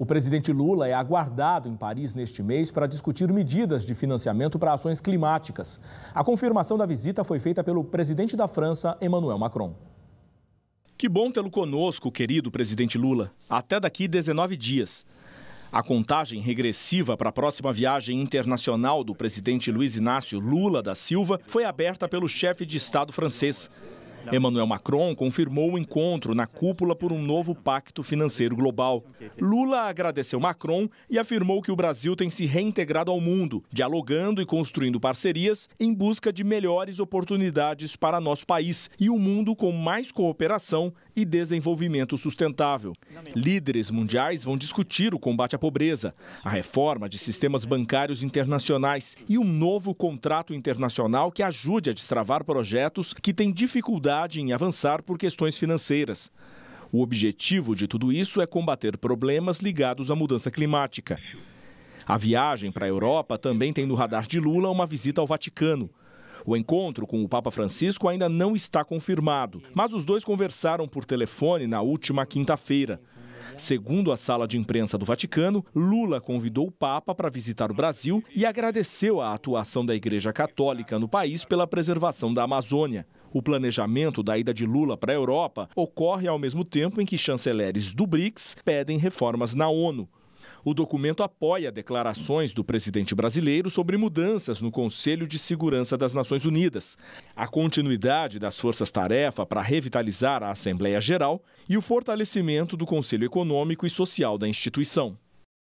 O presidente Lula é aguardado em Paris neste mês para discutir medidas de financiamento para ações climáticas. A confirmação da visita foi feita pelo presidente da França, Emmanuel Macron. Que bom tê-lo conosco, querido presidente Lula. Até daqui 19 dias. A contagem regressiva para a próxima viagem internacional do presidente Luiz Inácio Lula da Silva foi aberta pelo chefe de Estado francês. Emmanuel Macron confirmou o encontro na cúpula por um novo pacto financeiro global. Lula agradeceu Macron e afirmou que o Brasil tem se reintegrado ao mundo, dialogando e construindo parcerias em busca de melhores oportunidades para nosso país e um mundo com mais cooperação e desenvolvimento sustentável. Líderes mundiais vão discutir o combate à pobreza, a reforma de sistemas bancários internacionais e um novo contrato internacional que ajude a destravar projetos que têm dificuldade em avançar por questões financeiras. O objetivo de tudo isso é combater problemas ligados à mudança climática. A viagem para a Europa também tem no radar de Lula uma visita ao Vaticano. O encontro com o Papa Francisco ainda não está confirmado, mas os dois conversaram por telefone na última quinta-feira. Segundo a sala de imprensa do Vaticano, Lula convidou o Papa para visitar o Brasil e agradeceu a atuação da Igreja Católica no país pela preservação da Amazônia. O planejamento da ida de Lula para a Europa ocorre ao mesmo tempo em que chanceleres do BRICS pedem reformas na ONU. O documento apoia declarações do presidente brasileiro sobre mudanças no Conselho de Segurança das Nações Unidas, a continuidade das forças-tarefa para revitalizar a Assembleia Geral e o fortalecimento do Conselho Econômico e Social da instituição.